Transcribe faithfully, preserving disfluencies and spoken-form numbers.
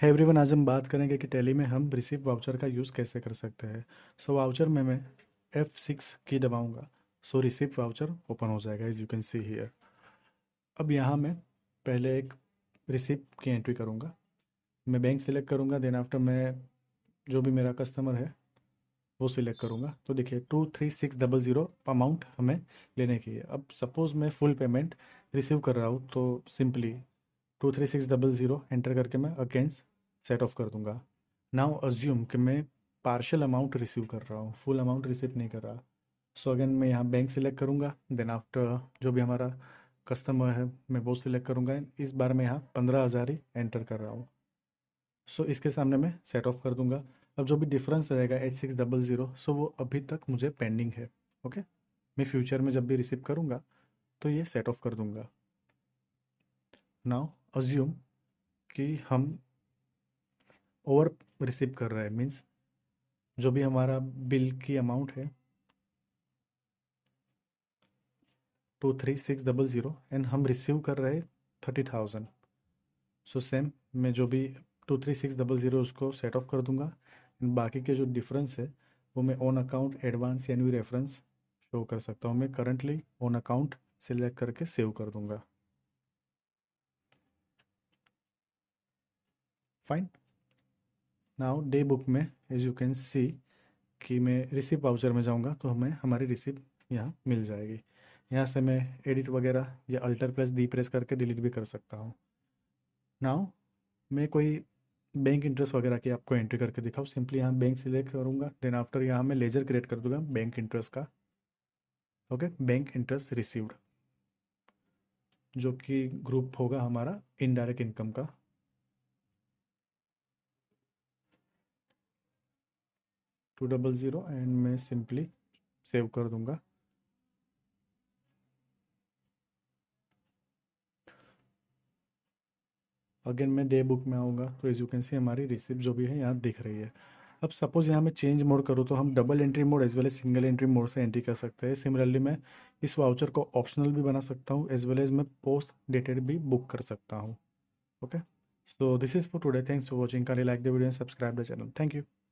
है एवरीवन, आज हम बात करेंगे कि टैली में हम रिसीव वाउचर का यूज़ कैसे कर सकते हैं। सो वाउचर में मैं एफ़ सिक्स की दबाऊँगा, सो रिसीव वाउचर ओपन हो जाएगा as you can see here. अब यहाँ मैं पहले एक रिसीव की एंट्री करूँगा, मैं बैंक सिलेक्ट करूँगा, देन आफ्टर मैं जो भी मेरा कस्टमर है वो सिलेक्ट करूँगा। तो देखिए two three six double zero amount हमें लेने की है। अब सपोज़ मैं फुल पेमेंट रिसीव कर रहा हूँ, तो simply two three six double zero enter करके मैं अगेंस्ट सेट ऑफ कर दूंगा। नाउ अज्यूम कि मैं पार्शियल अमाउंट रिसीव कर रहा हूँ, फुल अमाउंट रिसीव नहीं कर रहा। सो अगेन मैं यहाँ बैंक सिलेक्ट करूँगा, देन आफ्टर जो भी हमारा कस्टमर है मैं वो सिलेक्ट करूँगा। इस बार मैं यहाँ पंद्रह हज़ार ही एंटर कर रहा हूँ। सो so, इसके सामने मैं सेट ऑफ कर दूंगा। अब जो भी डिफरेंस रहेगा eight six double zero, so वो अभी तक मुझे पेंडिंग है। Okay okay? मैं फ्यूचर में जब भी रिसीव करूँगा तो ये सेट ऑफ कर दूँगा। नाउ अज्यूम कि हम ओवर रिसीव कर रहे हैं, मीन्स जो भी हमारा बिल की अमाउंट है two three six double zero and हम रिसीव कर रहे हैं थर्टी थाउजेंड। सो सेम मैं जो भी two three six double zero उसको सेट ऑफ कर दूंगा, एंड बाकी के जो डिफरेंस है वो मैं ऑन अकाउंट एडवांस एनवी रेफरेंस शो कर सकता हूँ। मैं करंटली ऑन अकाउंट सिलेक्ट करके सेव कर दूंगा। फाइन। नाउ डे बुक में एज यू कैन सी कि मैं रिसीव वाउचर में जाऊंगा तो हमें हमारी रिसीव यहाँ मिल जाएगी। यहाँ से मैं एडिट वगैरह या अल्टर प्लस डी प्रेस करके डिलीट भी कर सकता हूँ। नाउ मैं कोई बैंक इंटरेस्ट वगैरह की आपको एंट्री करके दिखाऊँ, सिंपली यहाँ बैंक सिलेक्ट करूँगा, देन आफ्टर यहाँ मैं लेजर क्रिएट कर दूँगा बैंक इंटरेस्ट का। ओके, बैंक इंटरेस्ट रिसीव्ड जो कि ग्रुप होगा हमारा इनडायरेक्ट इनकम का। टू डबल ज़ीरो एंड मैं सिंपली सेव कर दूँगा। अगेन मैं डे बुक में आऊँगा तो एज यू कैन सी हमारी रिसिप्ट जो भी है यहाँ दिख रही है। अब सपोज़ यहाँ मैं चेंज मोड करूँ तो हम double entry mode as well as single entry mode से एंट्री कर सकते हैं। सिमिलरली मैं इस वाउचर को ऑप्शनल भी बना सकता हूँ, एज वेल एज मैं पोस्ट डेटेड भी बुक कर सकता हूँ। Okay, so this is for today. Thanks for watching. काली like the video and subscribe the channel. Thank you.